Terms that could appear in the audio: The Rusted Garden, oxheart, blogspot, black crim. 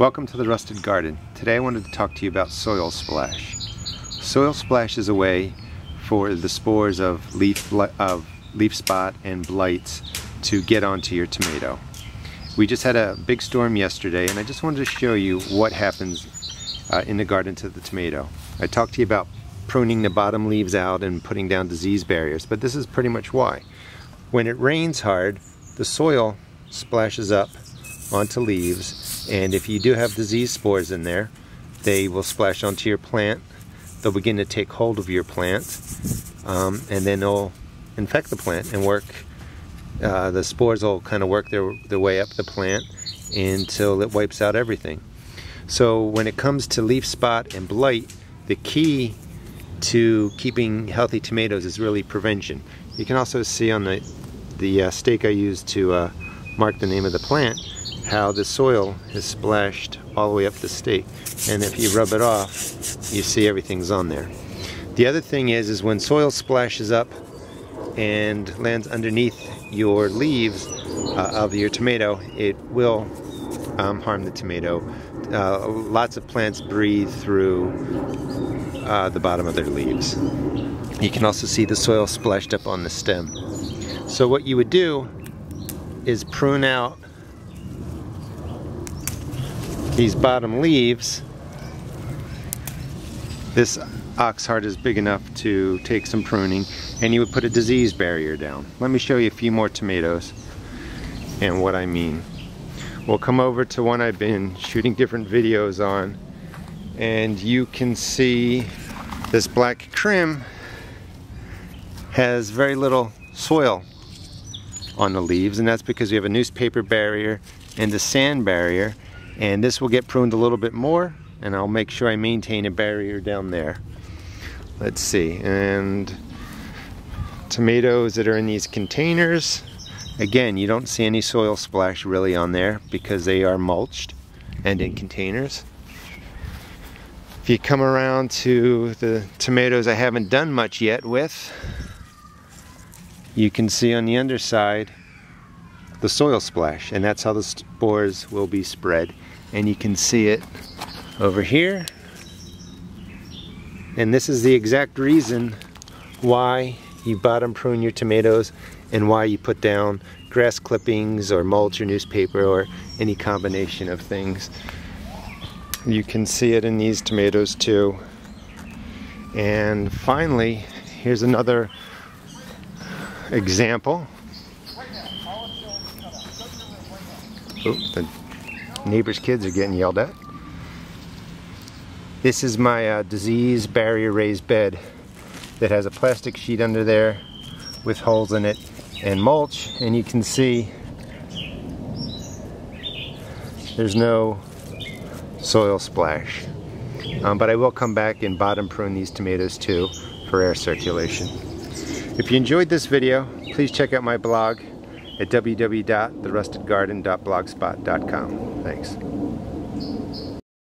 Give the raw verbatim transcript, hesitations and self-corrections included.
Welcome to the Rusted Garden. Today I wanted to talk to you about soil splash. Soil splash is a way for the spores of leaf, of leaf spot and blights to get onto your tomato. We just had a big storm yesterday and I just wanted to show you what happens uh, in the garden to the tomato. I talked to you about pruning the bottom leaves out and putting down disease barriers, but this is pretty much why. When it rains hard, the soil splashes up onto leaves, and if you do have disease spores in there, they will splash onto your plant. They'll begin to take hold of your plant, um, and then they'll infect the plant and work. Uh, the spores will kind of work their, their way up the plant until it wipes out everything. So when it comes to leaf spot and blight, the key to keeping healthy tomatoes is really prevention. You can also see on the, the uh, stake I used to uh, mark the name of the plant how the soil is splashed all the way up the stake, and if you rub it off you see everything's on there. The other thing is is when soil splashes up and lands underneath your leaves uh, of your tomato, it will um, harm the tomato. Uh, lots of plants breathe through uh, the bottom of their leaves. You can also see the soil splashed up on the stem. So what you would do is prune out these bottom leaves. This oxheart is big enough to take some pruning, and you would put a disease barrier down. Let me show you a few more tomatoes and what I mean. We'll come over to one I've been shooting different videos on, and you can see this black crim has very little soil on the leaves, and that's because we have a newspaper barrier and a sand barrier. And this will get pruned a little bit more, and I'll make sure I maintain a barrier down there. Let's see, and tomatoes that are in these containers, again, you don't see any soil splash really on there because they are mulched and in containers. If you come around to the tomatoes I haven't done much yet with, you can see on the underside the soil splash, and that's how the spores will be spread. And you can see it over here, and this is the exact reason why you bottom prune your tomatoes and why you put down grass clippings or mulch or newspaper or any combination of things. You can see it in these tomatoes too. And finally, here's another example. Oh, the neighbor's kids are getting yelled at. This is my uh, disease barrier raised bed that has a plastic sheet under there with holes in it and mulch, and you can see there's no soil splash. Um, but I will come back and bottom prune these tomatoes too for air circulation. If you enjoyed this video, please check out my blog at w w w dot the rusted garden dot blogspot dot com. Thanks.